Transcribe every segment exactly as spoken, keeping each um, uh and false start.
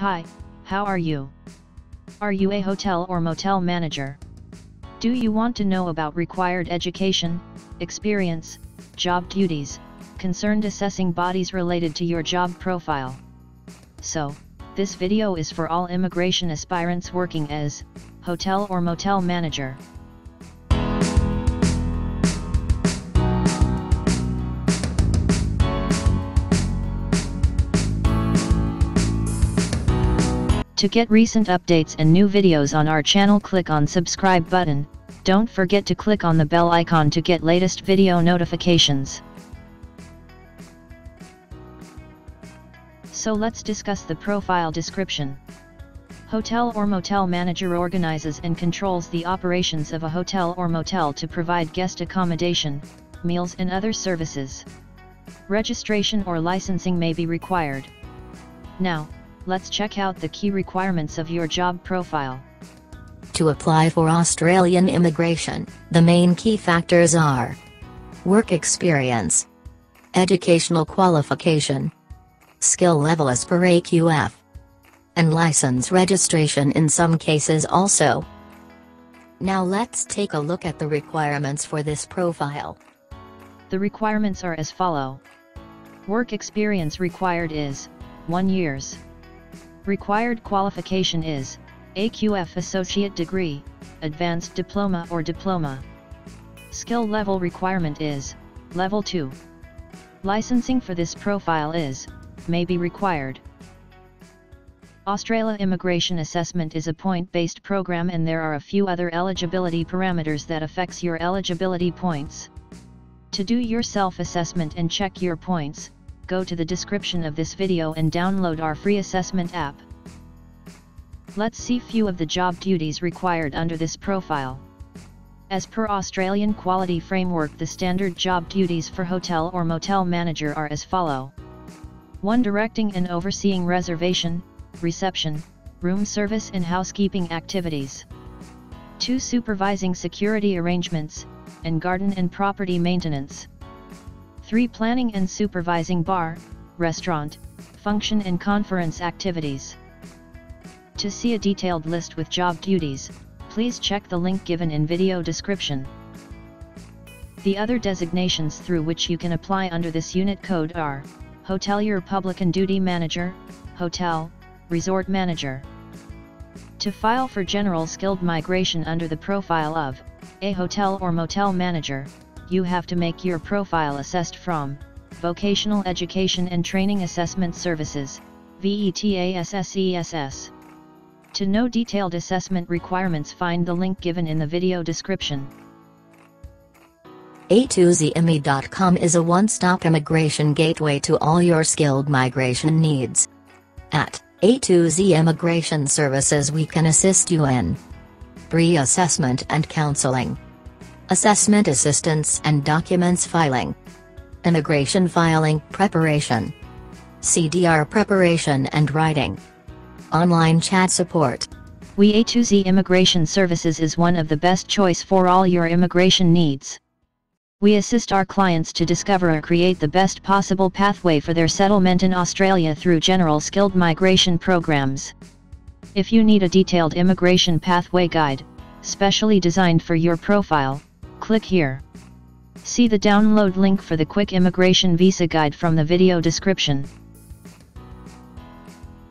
Hi, how are you? Are you a hotel or motel manager? Do you want to know about required education, experience, job duties, concerned assessing bodies related to your job profile? So, this video is for all immigration aspirants working as hotel or motel manager. To get recent updates and new videos on our channel, click on subscribe button. Don't forget to click on the bell icon to get latest video notifications. So let's discuss the profile description. Hotel or motel manager organizes and controls the operations of a hotel or motel to provide guest accommodation, meals and other services. Registration or licensing may be required. Now, let's check out the key requirements of your job profile. To apply for Australian immigration, the main key factors are work experience, educational qualification, skill level as per A Q F, and license registration in some cases also. Now let's take a look at the requirements for this profile. The requirements are as follow. Work experience required is one year's. Required qualification is A Q F associate degree, advanced diploma or diploma. Skill level requirement is level two. Licensing for this profile is may be required. Australia Immigration Assessment is a point-based program, and there are a few other eligibility parameters that affects your eligibility points. To do your self-assessment and check your points, go to the description of this video and download our free assessment app. Let's see few of the job duties required under this profile. As per Australian Quality Framework, the standard job duties for hotel or motel manager are as follow. one Directing and overseeing reservation, reception, room service and housekeeping activities. two Supervising security arrangements, and garden and property maintenance. three Planning and supervising bar, restaurant, function and conference activities. To see a detailed list with job duties, please check the link given in video description. The other designations through which you can apply under this unit code are hotelier public and duty manager, hotel, resort manager. To file for general skilled migration under the profile of a hotel or motel manager, you have to make your profile assessed from Vocational Education and Training Assessment Services, VETASSESS. To know detailed assessment requirements, find the link given in the video description. A two Z immi dot com is a one-stop immigration gateway to all your skilled migration needs. At A two Z Immigration Services, we can assist you in pre-assessment and counseling, assessment assistance and documents filing, immigration filing preparation, C D R preparation and writing, online chat support. We A two Z Immigration Services is one of the best choice for all your immigration needs. We assist our clients to discover or create the best possible pathway for their settlement in Australia through general skilled migration programs. If you need a detailed immigration pathway guide, specially designed for your profile, click here. See the download link for the Quick Immigration Visa Guide from the video description.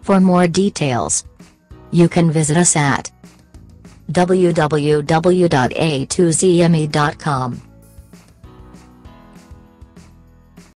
For more details, you can visit us at w w w dot a two z immi dot com.